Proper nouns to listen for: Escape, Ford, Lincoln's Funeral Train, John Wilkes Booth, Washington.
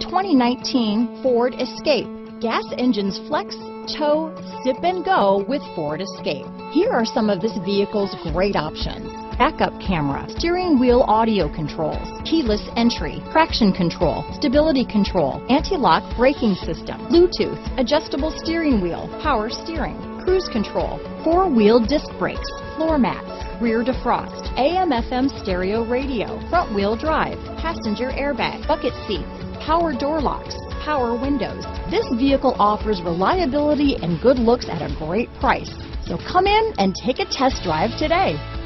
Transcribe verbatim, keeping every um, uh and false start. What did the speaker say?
twenty nineteen Ford Escape. Gas engines flex, tow, zip and go with Ford Escape. Here are some of this vehicle's great options: backup camera, steering wheel audio controls, keyless entry, traction control, stability control, anti-lock braking system, Bluetooth, adjustable steering wheel, power steering, cruise control, four-wheel disc brakes, floor mats, rear defrost, A M F M stereo radio, front-wheel drive, passenger airbag, bucket seats, power door locks, power windows. This vehicle offers reliability and good looks at a great price. So come in and take a test drive today.